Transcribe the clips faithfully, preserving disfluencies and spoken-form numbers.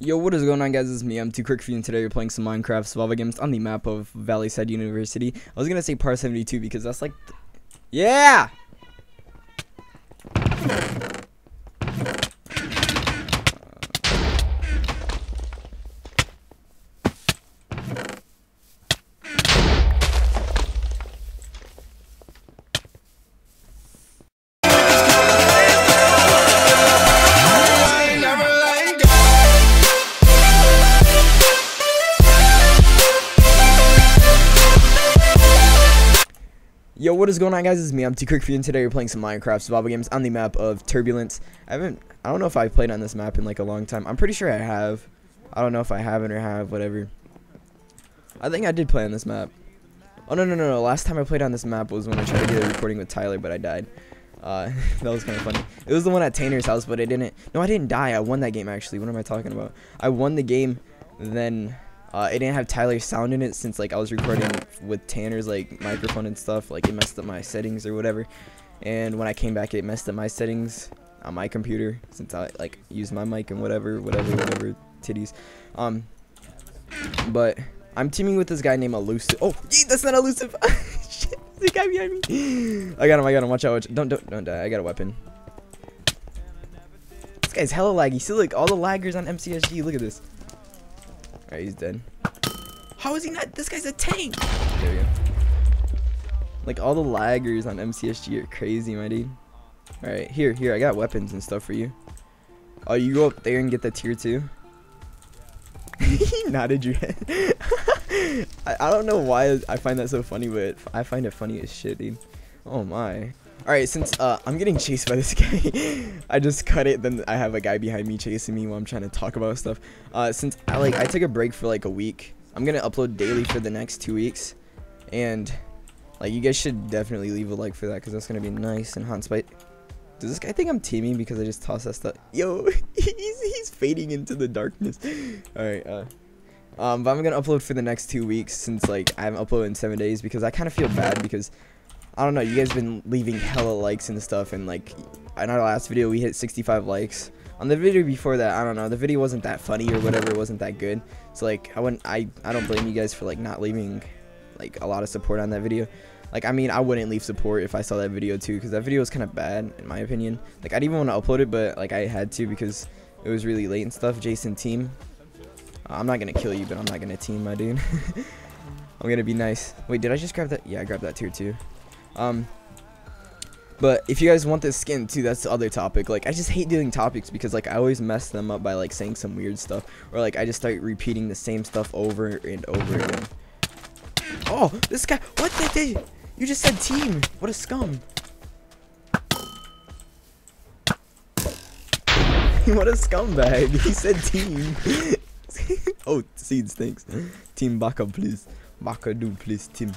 Yo, what is going on, guys? It's me. I'm Too Quick for You, and today we're playing some Minecraft Survival Games on the map of Valleyside University. I was gonna say par seventy-two because that's like, th yeah. Yo, what is going on, guys? It's me. I'm Too Quick for You, and today we're playing some Minecraft survival games on the map of Turbulence. I haven't, I don't know if I've played on this map in like a long time. I'm pretty sure I have. I don't know if I haven't or have, whatever. I think I did play on this map. Oh, no, no, no, no. Last time I played on this map was when I tried to get a recording with Tyler, but I died. Uh, that was kind of funny. It was the one at Tanner's house, but I didn't. No, I didn't die. I won that game, actually. What am I talking about? I won the game, then... Uh, it didn't have Tyler's sound in it since, like, I was recording with Tanner's, like, microphone and stuff. Like, it messed up my settings or whatever. And when I came back, it messed up my settings on my computer since I, like, used my mic and whatever, whatever, whatever, titties. Um, but I'm teaming with this guy named Elusive. Oh, gee, that's not Elusive. Shit, the guy behind me. I got him, I got him. Watch out, watch out. Don't, don't, don't die. I got a weapon. This guy's hella laggy. See, look, all the laggers on M C S G. Look at this. Alright, he's dead. How is he not? This guy's a tank! There we go. Like, all the laggers on M C S G are crazy, my dude. Alright, here, here, I got weapons and stuff for you. Oh, you go up there and get the tier two? He nodded your head. I, I don't know why I find that so funny, but I find it funny as shit, dude. Oh my. Alright, since uh, I'm getting chased by this guy, I just cut it, then I have a guy behind me chasing me while I'm trying to talk about stuff. Uh, since I, like, I took a break for, like, a week, I'm going to upload daily for the next two weeks. And, like, you guys should definitely leave a like for that, because that's going to be nice and hot and spicy. Does this guy think I'm teaming because I just tossed that stuff? Yo, he's, he's fading into the darkness. Alright, uh... Um, but I'm going to upload for the next two weeks, since, like, I haven't uploaded in seven days, because I kind of feel bad, because... I don't know, you guys been leaving hella likes and stuff, and like in our last video we hit sixty-five likes. On the video before that, I don't know, the video wasn't that funny or whatever, it wasn't that good. So like I wouldn't I, I don't blame you guys for like not leaving like a lot of support on that video. Like I mean I wouldn't leave support if I saw that video too, because that video was kind of bad in my opinion. Like I didn't even want to upload it, but like I had to because it was really late and stuff. Jason, team. Uh, I'm not gonna kill you, but I'm not gonna team, my dude. I'm gonna be nice. Wait, did I just grab that? Yeah, I grabbed that tier two. Um, but if you guys want this skin too, that's the other topic. Like, I just hate doing topics because, like, I always mess them up by, like, saying some weird stuff. Or, like, I just start repeating the same stuff over and over again. Oh, this guy. What the did? You just said team. What a scum. What a scumbag. He said team. Oh, seeds, thanks. Team Baka, please. Baka, do, please, team.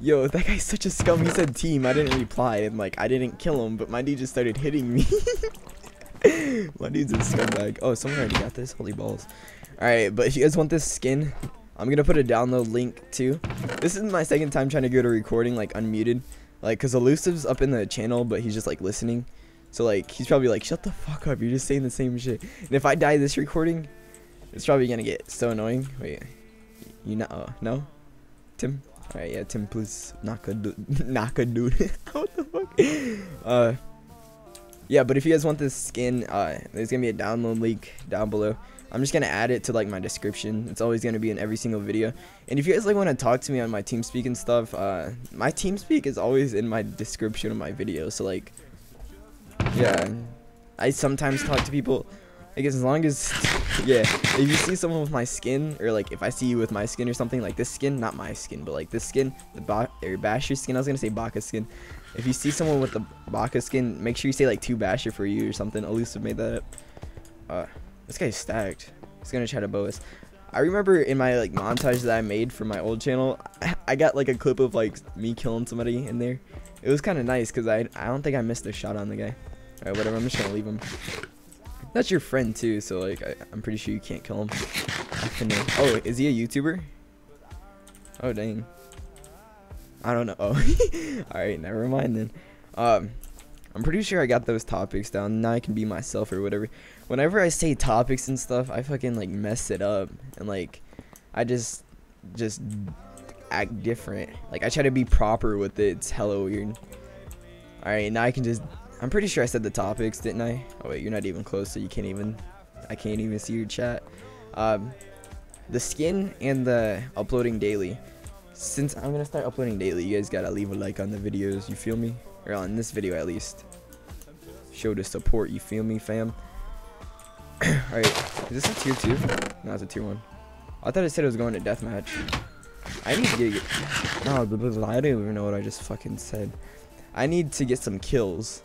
Yo, that guy's such a scum. He said team. I didn't reply, and like I didn't kill him, but my dude just started hitting me. My dude's a scumbag. Oh, someone already got this. Holy balls. Alright, but if you guys want this skin, I'm gonna put a download link too. This is my second time trying to go to recording, like unmuted. Like, cause Elusive's up in the channel, but he's just like listening. So like he's probably like, shut the fuck up, you're just saying the same shit. And if I die this recording, it's probably gonna get so annoying. Wait. You not uh, no? Tim? Alright, yeah, Tim, please, Naka, dude. Naka, dude. What the fuck? Uh, yeah, but if you guys want this skin, uh, there's gonna be a download link down below. I'm just gonna add it to, like, my description. It's always gonna be in every single video. And if you guys, like, want to talk to me on my TeamSpeak and stuff, uh, my TeamSpeak is always in my description of my video. So, like, yeah, I sometimes talk to people. I guess as long as, yeah, if you see someone with my skin, or like if I see you with my skin or something, like this skin, not my skin, but like this skin, the ba or Basher skin, I was going to say Baka skin. If you see someone with the Baka skin, make sure you say like two Basher for you or something. Elusive made that up. Uh, this guy's stacked. He's going to try to bow us. I remember in my like montage that I made for my old channel, I, I got like a clip of like me killing somebody in there. It was kind of nice because I, I don't think I missed a shot on the guy. All right, whatever, I'm just going to leave him. That's your friend too, so like I, I'm pretty sure you can't kill him. Oh, is he a YouTuber? Oh dang, I don't know. Oh, all right, never mind then. Um, I'm pretty sure I got those topics down. Now I can be myself or whatever. Whenever I say topics and stuff, I fucking like mess it up, and like I just just act different. Like I try to be proper with it. It's hella weird. All right, now I can just. I'm pretty sure I said the topics, didn't I? Oh wait, you're not even close, so you can't even. I can't even see your chat. Um, the skin and the uploading daily. Since I'm gonna start uploading daily, you guys gotta leave a like on the videos. You feel me? Or on this video at least. Show the support. You feel me, fam? All right. Is this a tier two? No, it's a tier one. I thought it said it was going to deathmatch. I need to get. No, blah, blah, blah. I don't even know what I just fucking said. I need to get some kills.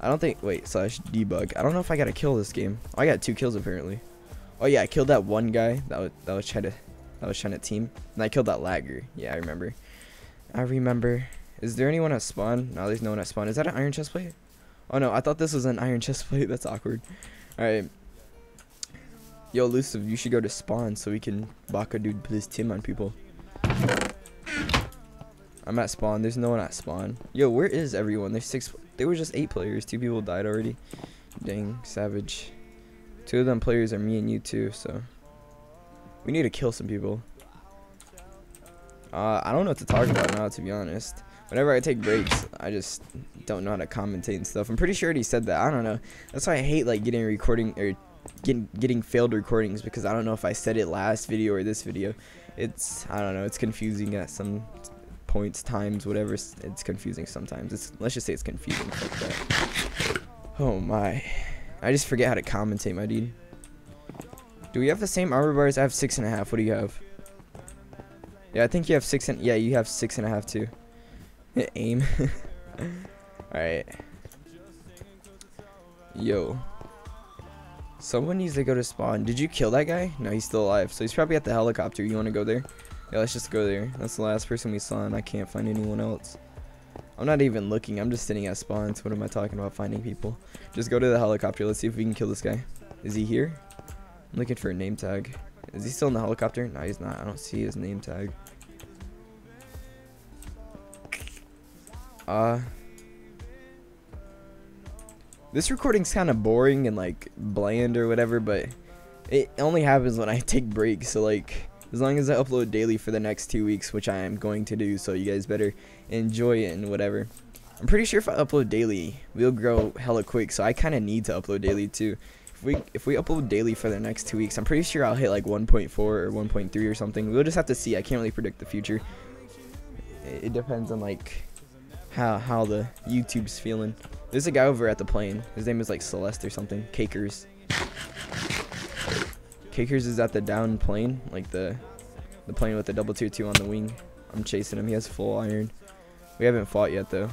I don't think. Wait, slash debug. I don't know if I got to kill this game. Oh, I got two kills apparently. Oh yeah, I killed that one guy that was that was trying to that was trying to team, and I killed that lagger. Yeah, I remember. I remember. Is there anyone at spawn? No, there's no one at spawn. Is that an iron chest plate? Oh no, I thought this was an iron chest plate. That's awkward. All right. Yo, Elusive, you should go to spawn so we can baka dude put his team on people. I'm at spawn. There's no one at spawn. Yo, where is everyone? There's six. There were just eight players. Two people died already. Dang, savage. Two of them players are me and you too. So we need to kill some people. Uh, I don't know what to talk about now, to be honest. Whenever I take breaks, I just don't know how to commentate and stuff. I'm pretty sure he said that. I don't know. That's why I hate like getting recording or getting getting failed recordings, because I don't know if I said it last video or this video. It's I don't know. It's confusing at some. Points, times, whatever. It's confusing sometimes. It's let's just say it's confusing like that. Oh my, I just forget how to commentate, my dude. Do we have the same armor bars? I have six and a half. What do you have? Yeah, I think you have six and yeah, you have six and a half too. Aim. All right. Yo. Someone needs to go to spawn. Did you kill that guy? No, he's still alive. So he's probably at the helicopter. You want to go there? Yeah, let's just go there. That's the last person we saw, and I can't find anyone else. I'm not even looking. I'm just sitting at spawns. What am I talking about finding people? Just go to the helicopter. Let's see if we can kill this guy. Is he here? I'm looking for a name tag. Is he still in the helicopter? No, he's not. I don't see his name tag. Uh, this recording's kind of boring and, like, bland or whatever, but it only happens when I take breaks, so, like... As long as I upload daily for the next two weeks, which I am going to do, so you guys better enjoy it and whatever. I'm pretty sure if I upload daily, we'll grow hella quick, so I kind of need to upload daily too. If we if we upload daily for the next two weeks, I'm pretty sure I'll hit like one point four or one point three or something. We'll just have to see. I can't really predict the future. It depends on like how how the YouTube's feeling. There's a guy over at the plane. His name is like Celeste or something. Kakers. Kakers is at the down plane, like the the plane with the double tier two on the wing. I'm chasing him. He has full iron. We haven't fought yet though.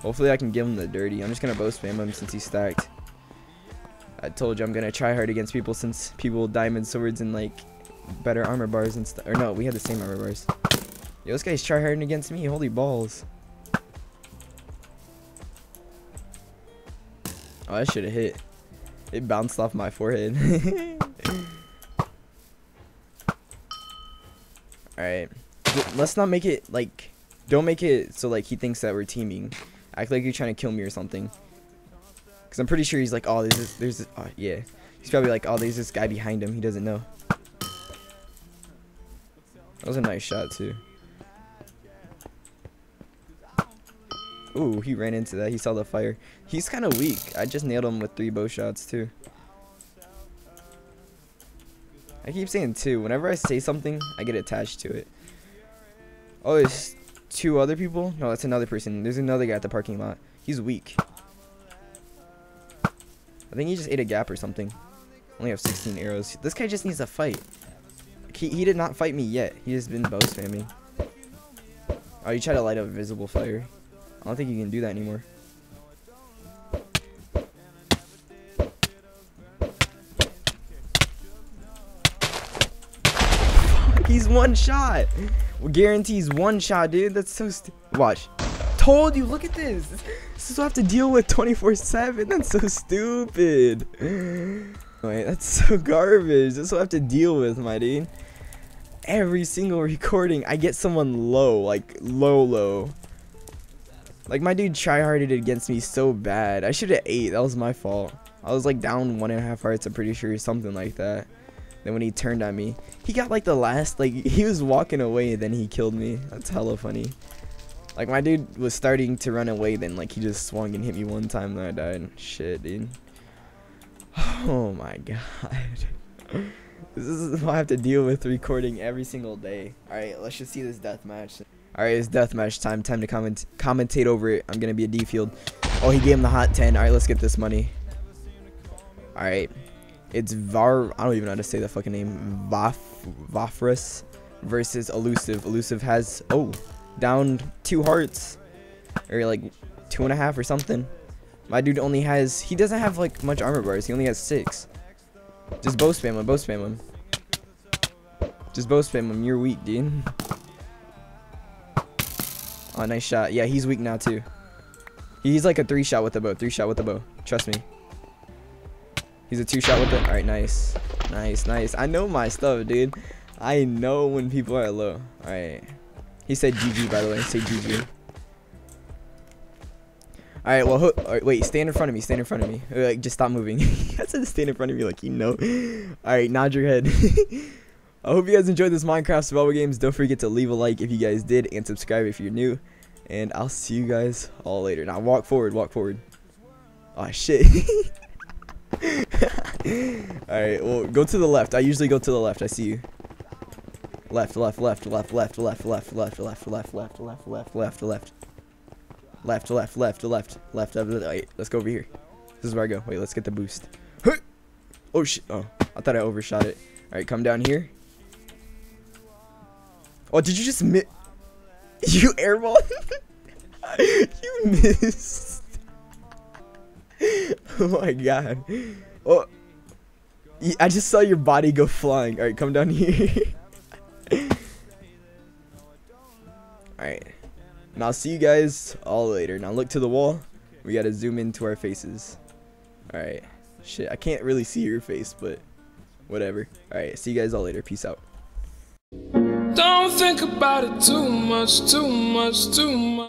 Hopefully I can give him the dirty. I'm just gonna bow spam him since he's stacked. I told you I'm gonna try hard against people since people with diamond swords and like better armor bars and stuff. Or no, we had the same armor bars. Yo, this guy's try harding against me. Holy balls! Oh, that should have hit. It bounced off my forehead. Alright, let's not make it, like, don't make it so, like, he thinks that we're teaming. Act like you're trying to kill me or something. Because I'm pretty sure he's like, oh, there's this, there's this, oh, yeah. He's probably like, oh, there's this guy behind him. He doesn't know. That was a nice shot, too. Ooh, he ran into that. He saw the fire. He's kind of weak. I just nailed him with three bow shots, too. I keep saying two. Whenever I say something, I get attached to it. Oh, there's two other people? No, that's another person. There's another guy at the parking lot. He's weak. I think he just ate a gap or something. Only have sixteen arrows. This guy just needs a fight. He, he did not fight me yet. He has been bow spamming. Oh, you try to light up visible fire. I don't think you can do that anymore. He's one shot. Guarantees one shot, dude. That's so st watch. Told you. Look at this. This is what I have to deal with twenty-four seven. That's so stupid. Wait, that's so garbage. That's what I have to deal with, my dude. Every single recording, I get someone low, like low, low. Like, my dude tryharded against me so bad. I should have ate. That was my fault. I was, like, down one and a half hearts, I'm pretty sure, something like that. Then when he turned on me, he got, like, the last, like, he was walking away, then he killed me. That's hella funny. Like, my dude was starting to run away, then, like, he just swung and hit me one time, then I died. Shit, dude. Oh, my God. This is what I have to deal with recording every single day. Alright, let's just see this deathmatch. Alright, it's deathmatch time. Time to comment commentate over it. I'm going to be a D field. Oh, he gave him the hot ten. Alright, let's get this money. Alright. It's Var... I don't even know how to say that fucking name. Vaf Vafras versus Elusive. Elusive has... Oh, down two hearts. Or like two and a half or something. My dude only has... He doesn't have like much armor bars. He only has six. Just bow spam him. Bow spam him. Just bow spam him. You're weak, dude. Oh, nice shot. Yeah, he's weak now, too. He's like a three shot with the bow. Three shot with the bow. Trust me. He's a two shot with the... Alright, nice. Nice, nice. I know my stuff, dude. I know when people are low. Alright. He said G G, by the way. Say G G. Alright, well, ho all right, wait. Stand in front of me. Stand in front of me. Like, just stop moving. I said stand in front of me like you know. Alright, nod your head. I hope you guys enjoyed this Minecraft Survival Games. Don't forget to leave a like if you guys did, and subscribe if you're new. And I'll see you guys all later. Now walk forward, walk forward. Oh shit. Alright, well, go to the left. I usually go to the left. I see you. Left, left, left, left, left, left, left, left, left, left, left, left, left, left, left. Left, left, left, left, left, left. Let's go over here. This is where I go. Wait, let's get the boost. Oh shit. Oh, I thought I overshot it. Alright, come down here. Oh, did you just miss? You airball? You missed. Oh my god. Oh, I just saw your body go flying. All right, come down here. All right, and I'll see you guys all later. Now look to the wall. We gotta zoom into our faces. All right. Shit, I can't really see your face, but whatever. All right, see you guys all later. Peace out. Don't think about it too much, too much, too much.